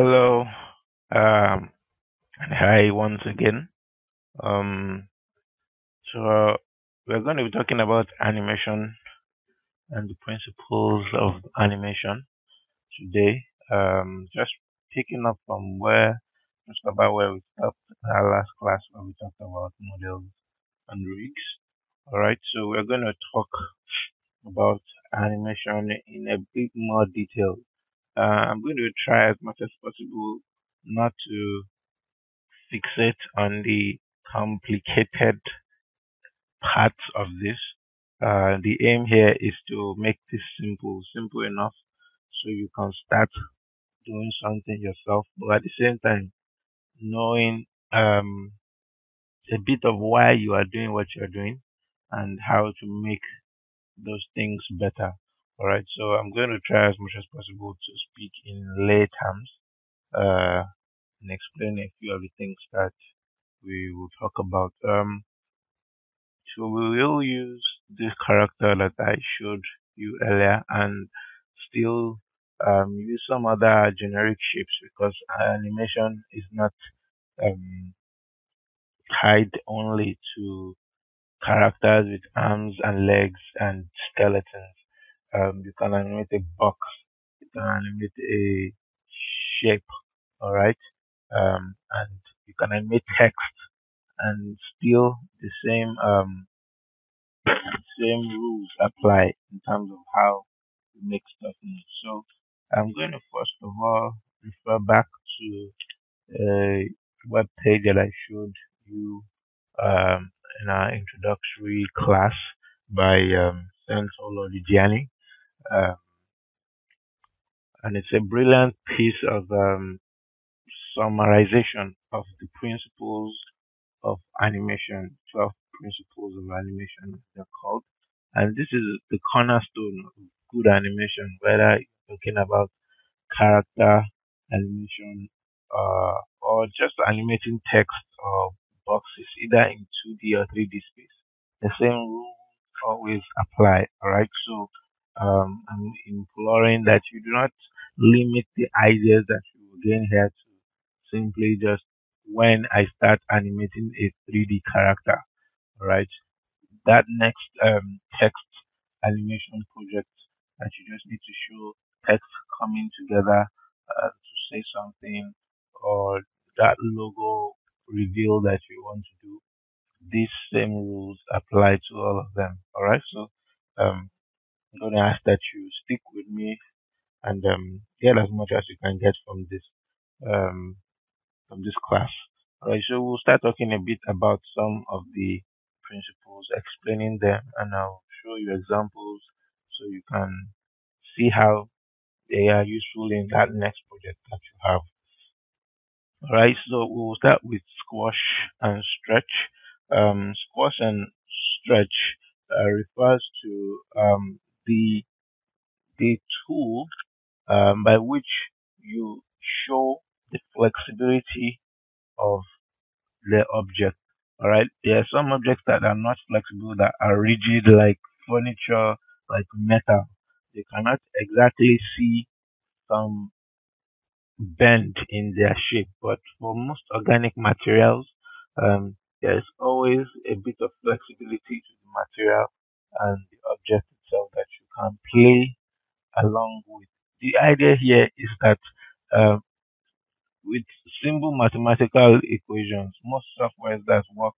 Hello, and hi once again. So we're going to be talking about animation and the principles of animation today. Just picking up from just about where we stopped in our last class, where we talked about models and rigs. All right, so we're going to talk about animation in a bit more detail. I'm going to try as much as possible not to fixate on the complicated parts of this. The aim here is to make this simple enough so you can start doing something yourself, but at the same time knowing a bit of why you are doing what you're doing and how to make those things better. All right, so I'm going to try as much as possible to speak in lay terms and explain a few of the things that we will talk about. So we will use this character that I showed you earlier and still use some other generic shapes, because animation is not tied only to characters with arms and legs and skeletons. You can animate a box, you can animate a shape, all right, and you can animate text, and still the same rules apply in terms of how you make stuff move. So I'm going to first of all refer back to a web page that I showed you in our introductory class by Solo Gianni. And it's a brilliant piece of summarization of the principles of animation, 12 principles of animation they're called. And this is the cornerstone of good animation, whether you're talking about character animation or just animating text or boxes, either in 2D or 3D space. The same rule always apply. All right, so I'm imploring that you do not limit the ideas that you will gain here to simply just when I start animating a 3D character. All right, that next text animation project that you just need to show text coming together to say something, or that logo reveal that you want to do. These same rules apply to all of them. All right, so I'm going to ask that you stick with me and get as much as you can get from this class. All right, so we'll start talking a bit about some of the principles, explaining them, and I'll show you examples so you can see how they are useful in that next project that you have. All right, so we'll start with squash and stretch. Squash and stretch refers to the tool by which you show the flexibility of the object. All right, there are some objects that are not flexible, that are rigid, like furniture, like metal. They cannot exactly see some bend in their shape, but for most organic materials, there's always a bit of flexibility to the material and the object itself that you can play along with. The idea here is that with simple mathematical equations, most softwares that work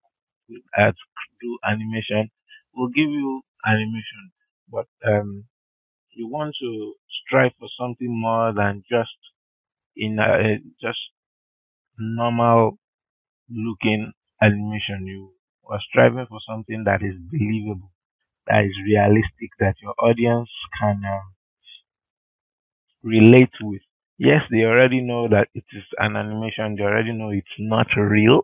with that do animation will give you animation, but you want to strive for something more than just just normal looking animation. You are striving for something that is believable, that is realistic, that your audience can relate with. Yes, they already know that it is an animation, they already know it's not real,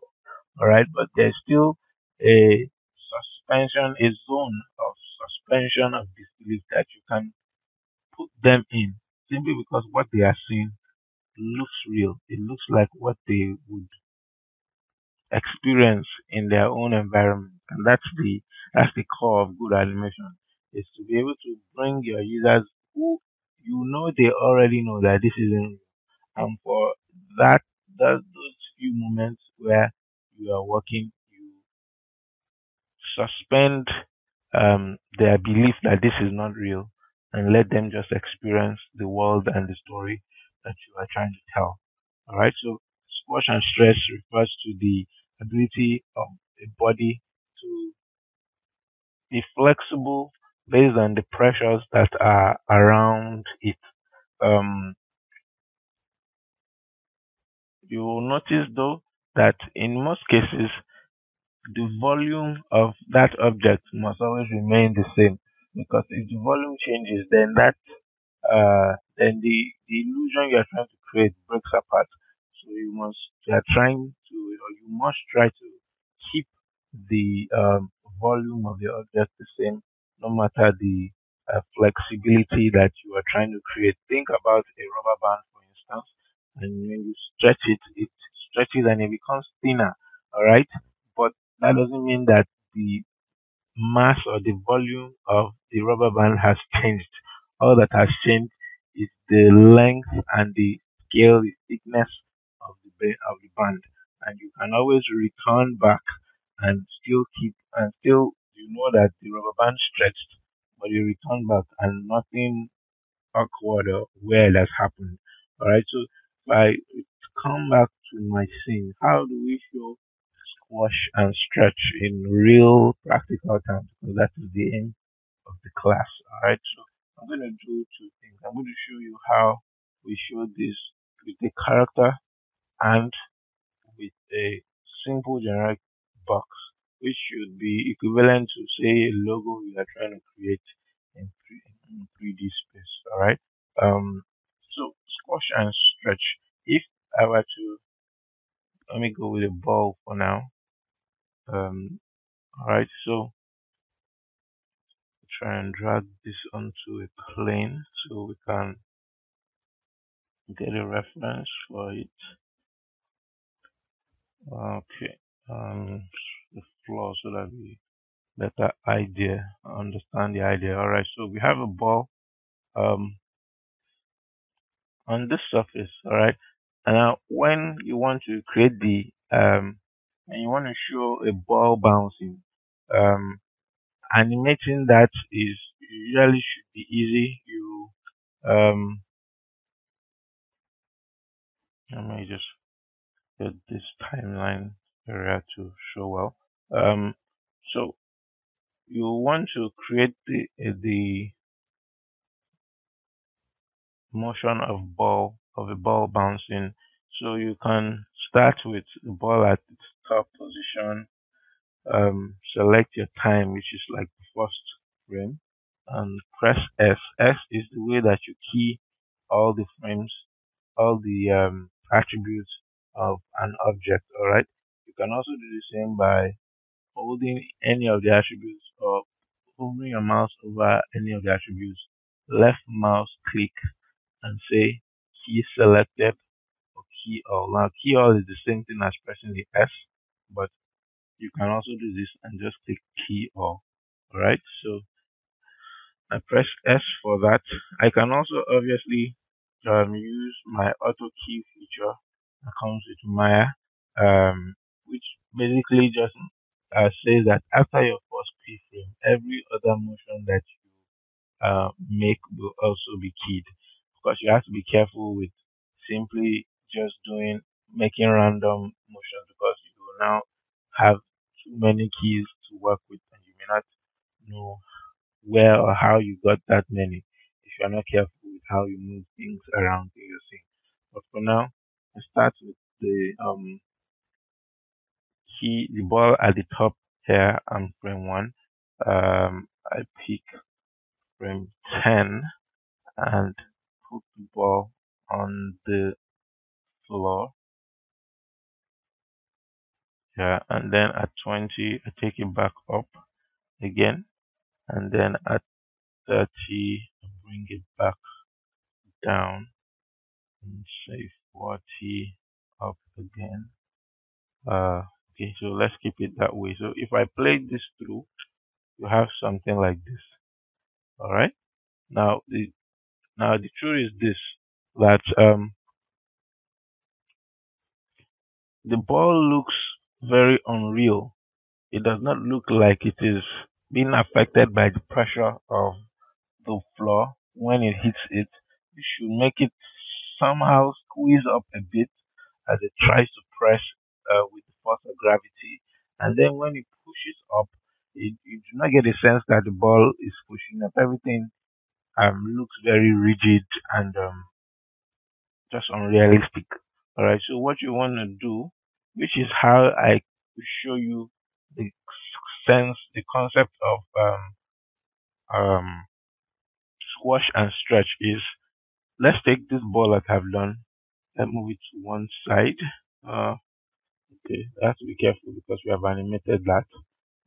all right, but there's still a suspension, a zone of suspension of disbelief that you can put them in, simply because what they are seeing looks real. It looks like what they would experience in their own environment, and that's the core of good animation, is to be able to bring your users who you know they already know that this isn't, and for those few moments where you are working, you suspend their belief that this is not real and let them just experience the world and the story that you are trying to tell. All right. So squash and stress refers to the ability of a body to be flexible based on the pressures that are around it. You will notice though that in most cases the volume of that object must always remain the same, because if the volume changes, then that then the illusion you are trying to create breaks apart. So you must try to keep the volume of your object the same, no matter the flexibility that you are trying to create. Think about a rubber band, for instance, and when you stretch it, it stretches and it becomes thinner. All right, but that doesn't mean that the mass or the volume of the rubber band has changed. All that has changed is the length and the scale, the thickness of the band, and you can always return back and still keep and still you know that the rubber band stretched, but you return back and nothing awkward or weird has happened. All right, so if I come back to my scene, how do we show squash and stretch in real practical terms? Because that is the aim of the class. All right, so I'm going to do two things. I'm going to show you how we show this with a character and with a simple generic box, which should be equivalent to, say, a logo you are trying to create in 3D space. All right. So squash and stretch. If I were to, let me go with a ball for now. All right. So try and drag this onto a plane so we can get a reference for it. Okay. The floor, so that we better understand the idea. All right, so we have a ball on this surface. All right, and now when you want to create the and you want to show a ball bouncing, animating that is usually should be easy. You let me just get this timeline area to show well. So you want to create the motion of a ball bouncing. So you can start with the ball at its top position. Select your time, which is like the first frame, and press S. S is the way that you key all the frames, all the attributes of an object. All right. You can also do the same by holding any of the attributes or hovering your mouse over any of the attributes. Left mouse click and say key selected or key all. Now key all is the same thing as pressing the S, but you can also do this and just click key all. Alright, so I press S for that. I can also obviously use my auto key feature that comes with Maya. Which basically just says that after your first keyframe, every other motion that you make will also be keyed. Of course, you have to be careful with simply just making random motions, because you will now have too many keys to work with, and you may not know where or how you got that many if you are not careful with how you move things around in your scene. But for now, I start with the the ball at the top here on frame 1. I pick frame 10 and put the ball on the floor. Yeah, and then at 20 I take it back up again, and then at 30 I bring it back down, and say 40 up again. Okay, so let's keep it that way. So if I play this through, you have something like this. All right. Now, the truth is this: that The ball looks very unreal. It does not look like it is being affected by the pressure of the floor when it hits it. You should make it somehow squeeze up a bit as it tries to press with the force of gravity. And then when it pushes up, you do not get a sense that the ball is pushing up. Everything looks very rigid and just unrealistic. Alright, so what you want to do, which is how I show you the sense, the concept of squash and stretch is, let's take this ball that I've done, let's move it to one side. Okay, I have to be careful because we have animated that.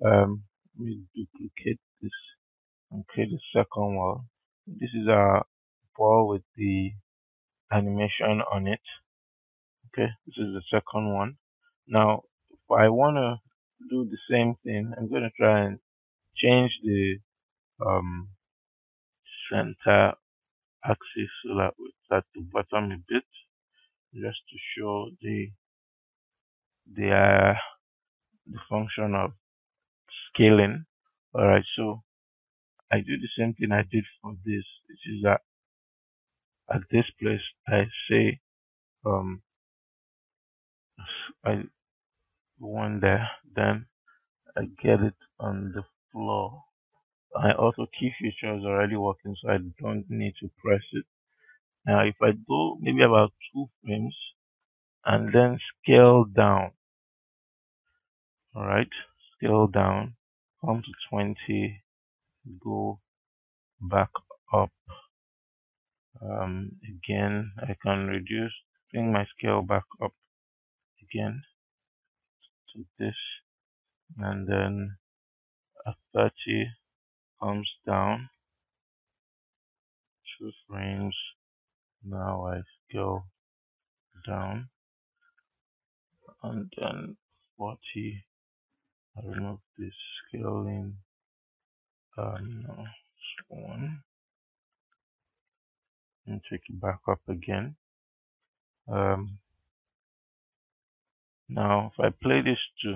Let me duplicate this and create the second wall. This is our ball with the animation on it. Okay, this is the second one. Now, if I want to do the same thing, I'm going to try and change the center axis so that we start to bottom a bit, just to show the function of scaling. All right, so I do the same thing I did for this. This is that at this place I say I one there, then I get it on the floor. I also key feature is already working, so I don't need to press it. Now if I go maybe about 2 frames and then scale down. Alright, scale down, come to 20, go back up. Again, I can reduce, bring my scale back up again to this, and then at 30 comes down 2 frames. Now I scale down, and then 40. I remove this scaling. No, one. And take it back up again. Now, if I play this too,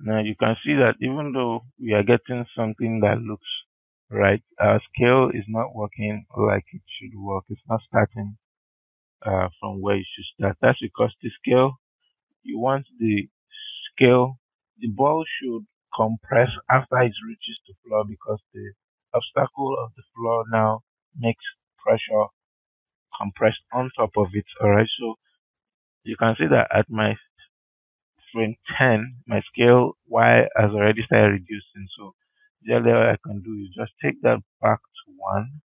now you can see that even though we are getting something that looks right, our scale is not working like it should work. It's not starting from where it should start. That's because the scale, you want the scale, the ball should compress after it reaches the floor, because the obstacle of the floor now makes pressure compressed on top of it. Alright, so you can see that at my frame 10, my scale Y has already started reducing. So the only way I can do is just take that back to 1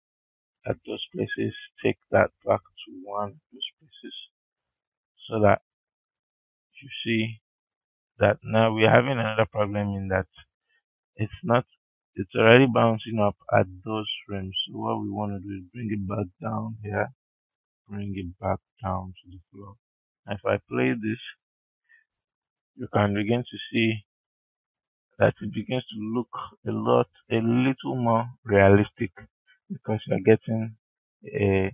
at those places, take that back to 1 at those places, so that you see that now we're having another problem in that it's already bouncing up at those frames. So what we want to do is bring it back down here, bring it back down to the floor. If I play this, you can begin to see that it begins to look a little more realistic, because you're getting a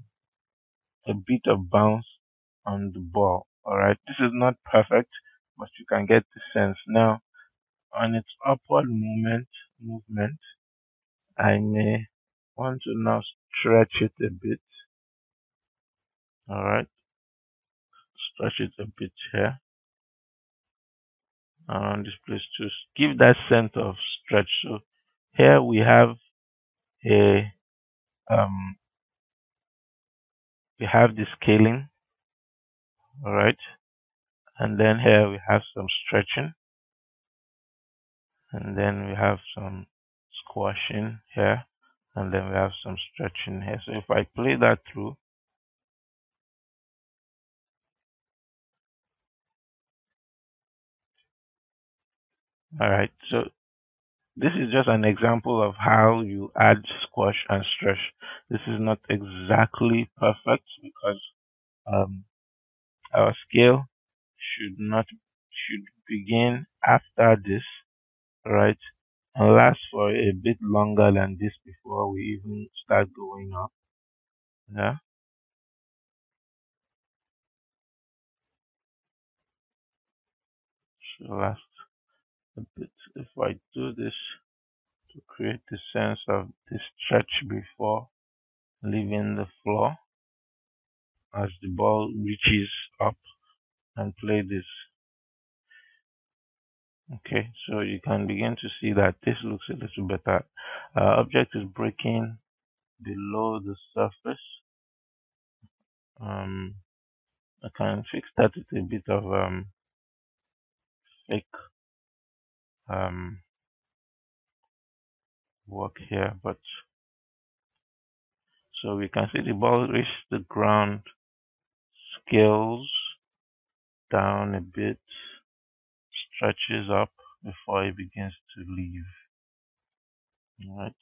bit of bounce on the ball. Alright, this is not perfect, but you can get the sense. Now, on its upward movement, I may want to now stretch it a bit. Alright. Stretch it a bit here around this place to give that sense of stretch. So here we have the scaling, all right, and then here we have some stretching, and then we have some squashing here, and then we have some stretching here. So if I play that through, alright, so this is just an example of how you add squash and stretch. This is not exactly perfect because our scale should begin after this, right, and last for a bit longer than this before we even start going up. Yeah. last a bit. If I do this to create the sense of this stretch before leaving the floor, as the ball reaches up, and play this. Okay, so you can begin to see that this looks a little better. Object is breaking below the surface. I can fix that with a bit of fake work here, but so we can see the ball reach the ground, scales down a bit, stretches up before it begins to leave. All right.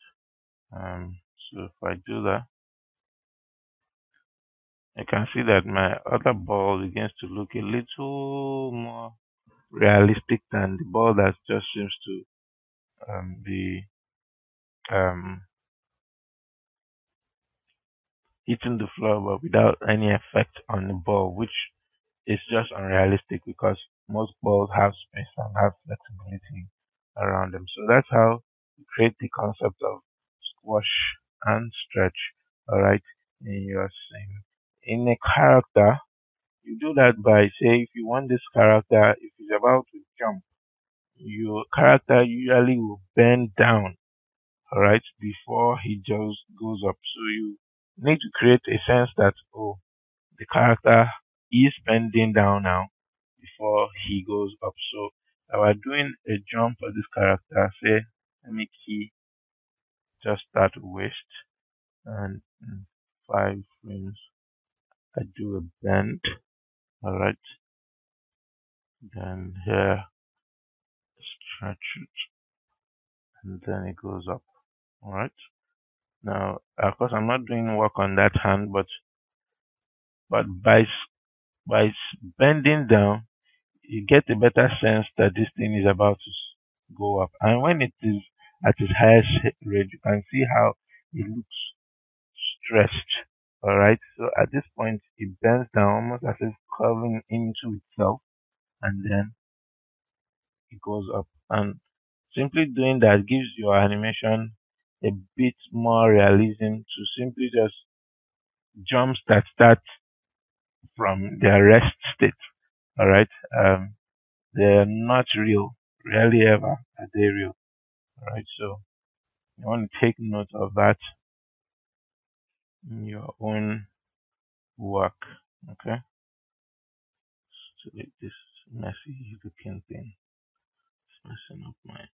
So if I do that, I can see that my other ball begins to look a little more realistic than the ball that just seems to be hitting the floor but without any effect on the ball, which is just unrealistic because most balls have space and have flexibility around them. So that's how you create the concept of squash and stretch, alright, in your scene. In a character, you do that by, say, if you want this character, if it's about to jump, your character usually will bend down, alright, before he just goes up. So you need to create a sense that, oh, the character is bending down now before he goes up. So I was doing a jump of this character, say, let me key just that waist, and in 5 frames I do a bend. Alright, then here stretch it, and then it goes up. Alright, now of course I'm not doing work on that hand, but by bending down you get a better sense that this thing is about to go up, and when it is at its highest rate you can see how it looks stretched. Alright, so at this point it bends down almost as if curving into itself, and then it goes up, and simply doing that gives your animation a bit more realism to simply just jumps that start from their rest state. Alright, they're not real, rarely ever are they real. Alright, so you want to take note of that in your own work. Okay, select this messy looking thing, it's messing up my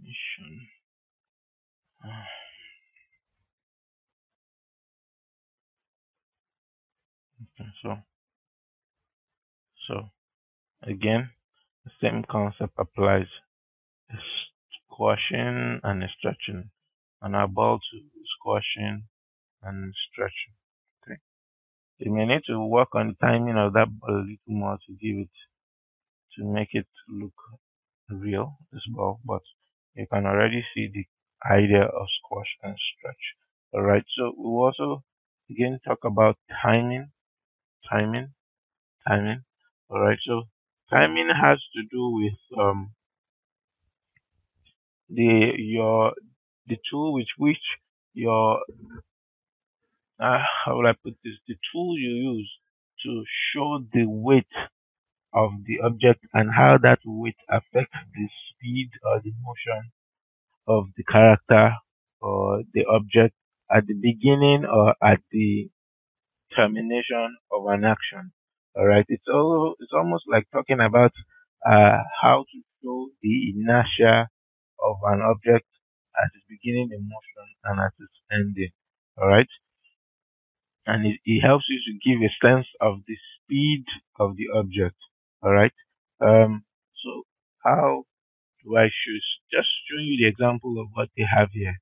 mission. Okay, so again the same concept applies, a squashing and a stretching, and our ball to squashing and stretching. Okay, you may need to work on the timing of that ball a little more to give it, to make it look real, this ball, but you can already see the idea of squash and stretch. Alright, so we also again talk about timing. Alright, so timing has to do with the tool with which your how would I put this? The tool you use to show the weight of the object and how that weight affects the speed or the motion of the character or the object at the beginning or at the termination of an action. Alright, it's almost like talking about how to show the inertia of an object at its beginning in motion and at its ending. Alright, and it helps you to give a sense of the speed of the object. Alright, so how do I choose? Just showing you the example of what they have here.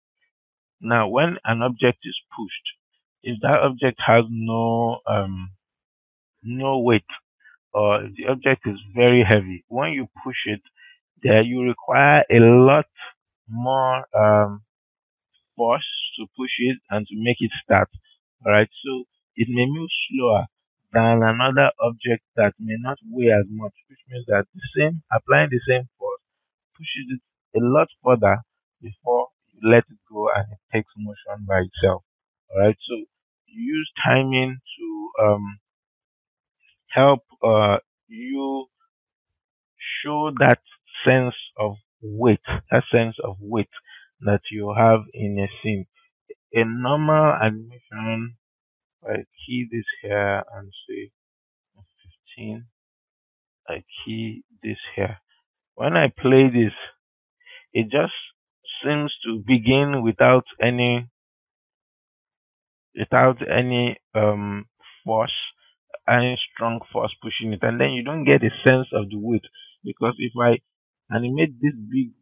Now, when an object is pushed, if that object has no weight, or if the object is very heavy, when you push it, there you require a lot more force to push it and to make it start. Alright, so it may move slower, than another object that may not weigh as much, which means that the same, applying the same force pushes it a lot further before you let it go and it takes motion by itself. Alright, so use timing to help you show that sense of weight, that you have in a scene. A normal animation, I key this here and say 15. I key this here. When I play this, it just seems to begin without any force, any strong force pushing it, and then you don't get a sense of the weight. Because if I animate this big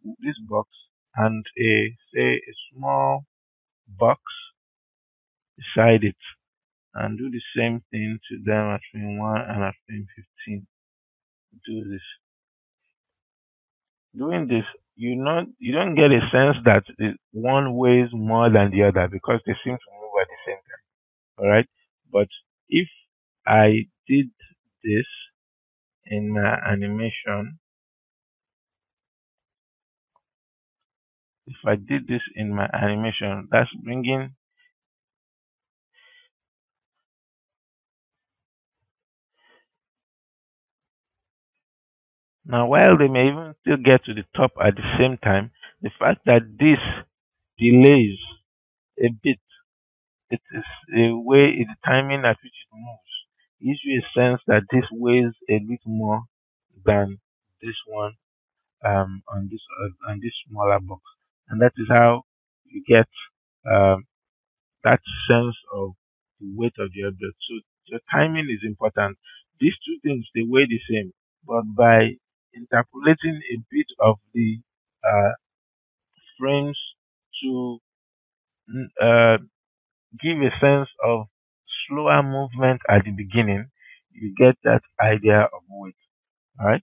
box and a a small box beside it, and do the same thing to them at frame 1 and at frame 15. Do this. Doing this, you don't get a sense that one weighs more than the other because they seem to move at the same time. Alright? But if I did this in my animation, that's bringing now, while they may even still get to the top at the same time, the fact that this delays a bit, it is a way, it's the timing at which it moves, gives you a sense that this weighs a bit more than this one on this smaller box, and that is how you get that sense of the weight of the object. So the timing is important. These two things, they weigh the same, but by interpolating a bit of the frames to give a sense of slower movement at the beginning, you get that idea of weight. Alright?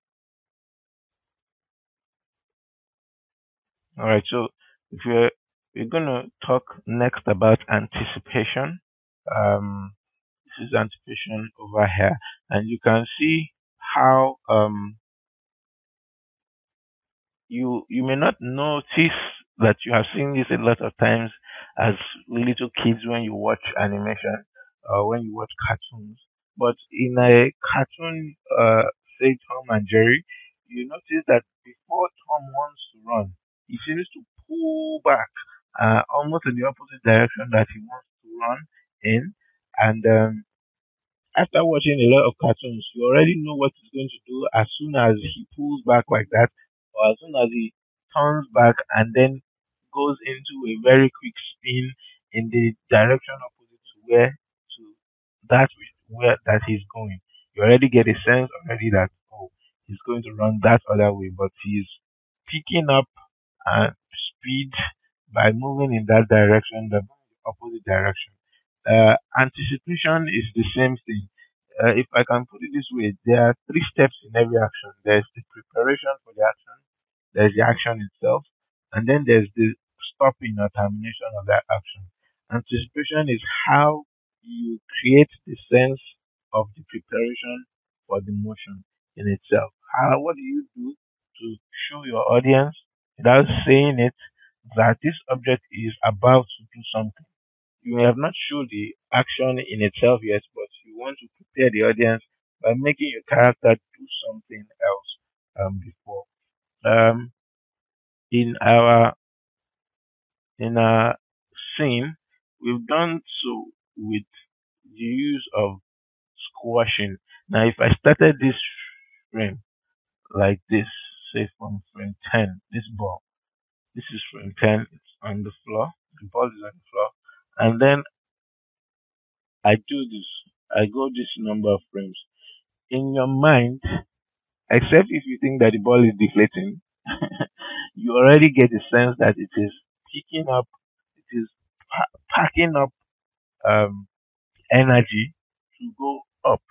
Alright, so if we're gonna talk next about anticipation. This is anticipation over here, and you can see how you may not notice that you have seen this a lot of times as little kids when you watch animation or when you watch cartoons. But in a cartoon, say Tom and Jerry, you notice that before Tom wants to run, he seems to pull back almost in the opposite direction that he wants to run in. And after watching a lot of cartoons, you already know what he's going to do as soon as he pulls back like that, or as soon as he turns back and then goes into a very quick spin in the direction opposite to that he's going. You already get a sense already that, oh, he's going to run that other way, but he's picking up speed by moving in that direction, the opposite direction. Anticipation is the same thing. If I can put it this way, there are three steps in every action. There's the preparation for the action, there's the action itself, and then there's the stopping or termination of that action. Anticipation is how you create the sense of the preparation for the motion in itself. What do you do to show your audience, without saying it, that this object is about to do something? You may have not shown the action in itself yet, but you want to prepare the audience by making your character do something else before. In our scene, we've done so with the use of squashing. Now, if I started this frame like this, say from frame 10, this ball, this is frame 10, it's on the floor, the ball is on the floor, and then I do this, I go this number of frames. In your mind, except if you think that the ball is deflating, you already get the sense that it is picking up, it is packing up energy to go up,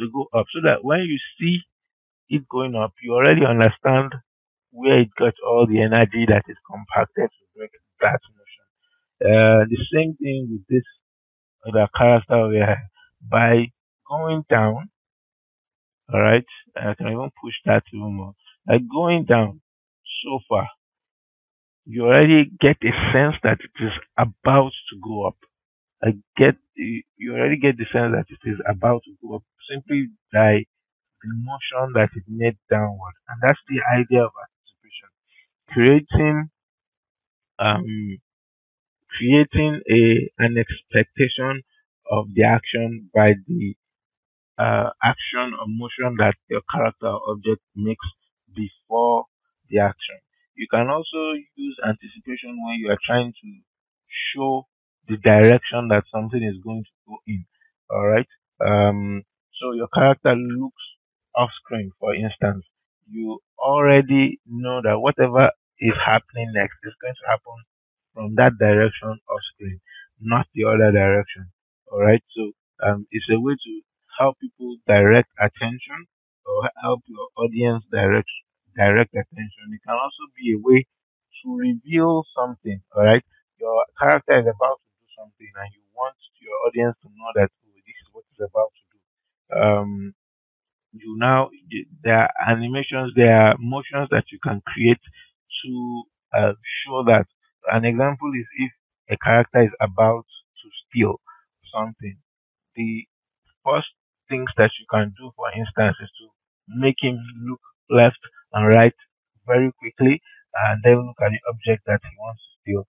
so that when you see it going up, you already understand where it got all the energy that is compacted to break that motion. The same thing with this other character, where by going down, all right, I can even push that even more, like going down so far, you already get a sense that it is about to go up. You already get the sense that it is about to go up simply by the motion that it made downward. And that's the idea of anticipation. Creating an expectation of the action by the action or motion that your character or object makes before the action. You can also use anticipation when you are trying to show the direction that something is going to go in. All right. So your character looks off screen, for instance. You already know that whatever is happening next is going to happen from that direction off screen, not the other direction. All right. So it's a way to help people direct attention or help your audience direct attention. It can also be a way to reveal something. All right. Your character is about to do something, and you want your audience to know that, oh, this is what he's about to do. There are animations, there are motions that you can create to show that. An example is if a character is about to steal something. The first things that you can do, for instance, is to make him look left and right very quickly, and then look at the object that he wants to steal.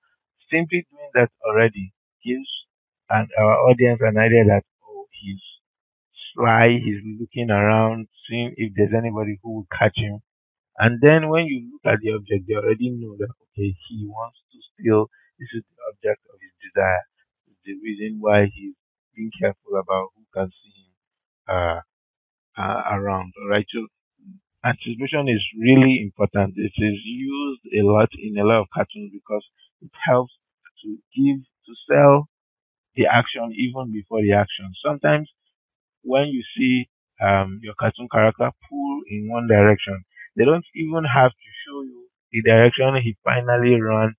Simply doing that already gives our audience an idea that, oh, he's sly, he's looking around, seeing if there's anybody who will catch him. And then when you look at the object, they already know that, okay, he wants to steal. This is the object of his desire. It's the reason why he's being careful about who can see him around. All right, so anticipation is really important. It is used a lot in a lot of cartoons because it helps to sell the action even before the action. Sometimes when you see your cartoon character pull in one direction, they don't even have to show you the direction he finally ran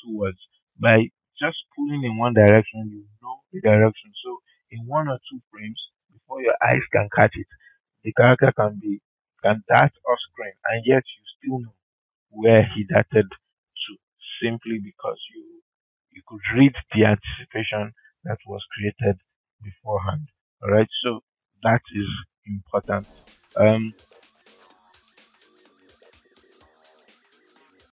towards. By just pulling in one direction, you know the direction. So in one or two frames, before your eyes can catch it, the character can dart off screen, and yet you still know where he darted to, simply because you could read the anticipation that was created beforehand. All right, so that is important.